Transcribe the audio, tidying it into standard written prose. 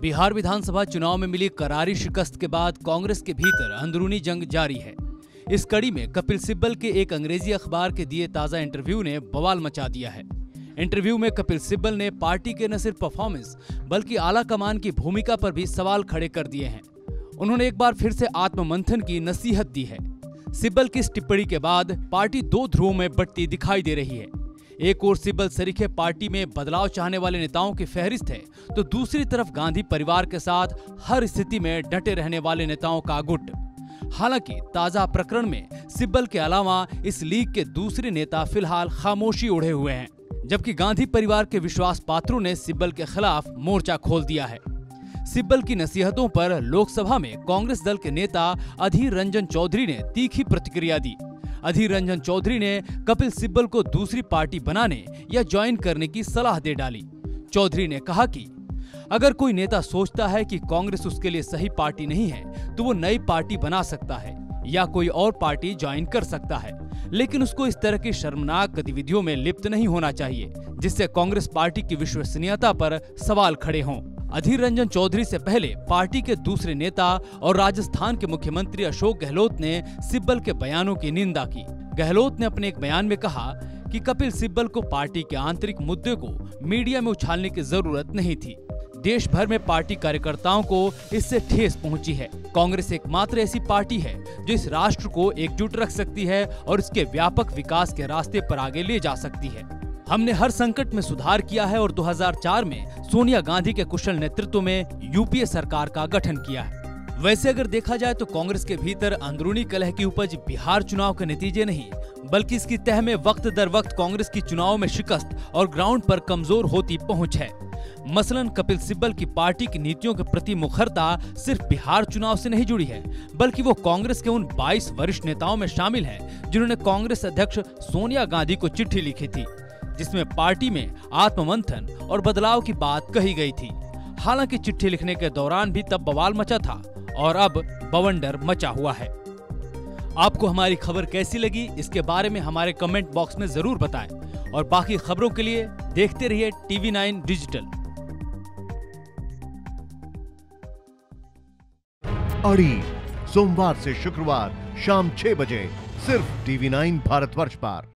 बिहार विधानसभा चुनाव में मिली करारी शिकस्त के बाद कांग्रेस के भीतर अंदरूनी जंग जारी है। इस कड़ी में कपिल सिब्बल के एक अंग्रेजी अखबार के दिए ताज़ा इंटरव्यू ने बवाल मचा दिया है। इंटरव्यू में कपिल सिब्बल ने पार्टी के न सिर्फ परफॉर्मेंस बल्कि आला कमान की भूमिका पर भी सवाल खड़े कर दिए हैं। उन्होंने एक बार फिर से आत्ममंथन की नसीहत दी है। सिब्बल की इस टिप्पणी के बाद पार्टी दो ध्रुवों में बंटती दिखाई दे रही है। एक ओर सिब्बल सरीखे पार्टी में बदलाव चाहने वाले नेताओं की फहरिस्त है, तो दूसरी तरफ गांधी परिवार के साथ हर स्थिति में डटे रहने वाले नेताओं का गुट। हालांकि ताजा प्रकरण में सिब्बल के अलावा इस लीग के दूसरे नेता फिलहाल खामोशी ओढ़े हुए हैं, जबकि गांधी परिवार के विश्वास पात्रों ने सिब्बल के खिलाफ मोर्चा खोल दिया है। सिब्बल की नसीहतों पर लोकसभा में कांग्रेस दल के नेता अधीर रंजन चौधरी ने तीखी प्रतिक्रिया दी। अधीर रंजन चौधरी ने कपिल सिब्बल को दूसरी पार्टी बनाने या ज्वाइन करने की सलाह दे डाली। चौधरी ने कहा कि अगर कोई नेता सोचता है कि कांग्रेस उसके लिए सही पार्टी नहीं है तो वो नई पार्टी बना सकता है या कोई और पार्टी ज्वाइन कर सकता है, लेकिन उसको इस तरह की शर्मनाक गतिविधियों में लिप्त नहीं होना चाहिए जिससे कांग्रेस पार्टी की विश्वसनीयता पर सवाल खड़े हों। अधीर रंजन चौधरी से पहले पार्टी के दूसरे नेता और राजस्थान के मुख्यमंत्री अशोक गहलोत ने सिब्बल के बयानों की निंदा की। गहलोत ने अपने एक बयान में कहा कि कपिल सिब्बल को पार्टी के आंतरिक मुद्दे को मीडिया में उछालने की जरूरत नहीं थी। देश भर में पार्टी कार्यकर्ताओं को इससे ठेस पहुंची है। कांग्रेस एकमात्र ऐसी पार्टी है जो इस राष्ट्र को एकजुट रख सकती है और इसके व्यापक विकास के रास्ते पर आगे ले जा सकती है। हमने हर संकट में सुधार किया है और 2004 में सोनिया गांधी के कुशल नेतृत्व में यूपीए सरकार का गठन किया है। वैसे अगर देखा जाए तो कांग्रेस के भीतर अंदरूनी कलह की उपज बिहार चुनाव के नतीजे नहीं बल्कि इसकी तह में वक्त दर वक्त कांग्रेस की चुनाव में शिकस्त और ग्राउंड पर कमजोर होती पहुंच है। मसलन कपिल सिब्बल की पार्टी की नीतियों के प्रति मुखरता सिर्फ बिहार चुनाव से नहीं जुड़ी है, बल्कि वो कांग्रेस के उन 22 वरिष्ठ नेताओं में शामिल हैं जिन्होंने कांग्रेस अध्यक्ष सोनिया गांधी को चिट्ठी लिखी थी जिसमें पार्टी में आत्ममंथन और बदलाव की बात कही गई थी। हालांकि चिट्ठी लिखने के दौरान भी तब बवाल मचा था और अब बवंडर मचा हुआ है। आपको हमारी खबर कैसी लगी इसके बारे में हमारे कमेंट बॉक्स में जरूर बताएं और बाकी खबरों के लिए देखते रहिए टीवी 9 डिजिटल। अड़ी सोमवार से शुक्रवार शाम 6 बजे सिर्फ टीवी 9 भारतवर्ष पर।